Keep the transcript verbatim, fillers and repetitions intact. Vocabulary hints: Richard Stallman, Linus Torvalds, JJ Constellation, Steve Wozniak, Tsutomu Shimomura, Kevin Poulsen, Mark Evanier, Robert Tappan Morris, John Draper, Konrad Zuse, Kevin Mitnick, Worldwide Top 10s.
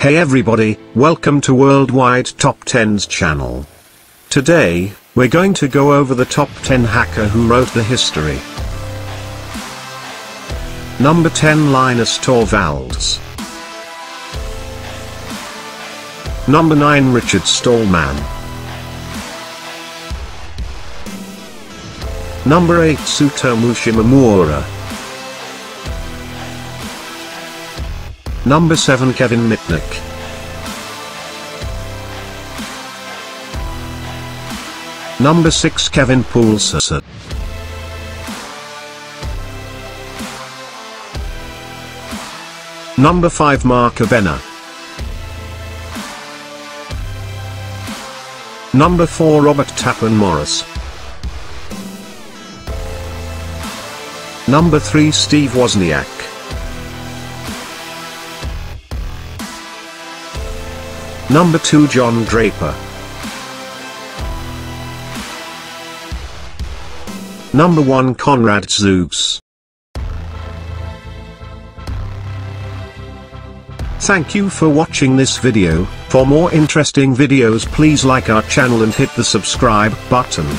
Hey everybody, welcome to Worldwide Top tens channel. Today, we're going to go over the top ten hacker who wrote the history. Number ten, Linus Torvalds. Number nine, Richard Stallman. Number eight, Tsutomu Shimomura. Number seven, Kevin Mitnick. Number six, Kevin Poulsen. Number five, Mark Evanier. Number four, Robert Tappan Morris. Number three, Steve Wozniak. Number two, John Draper. Number one, Konrad Zuse. Thank you for watching this video. For more interesting videos, please like our channel and hit the subscribe button.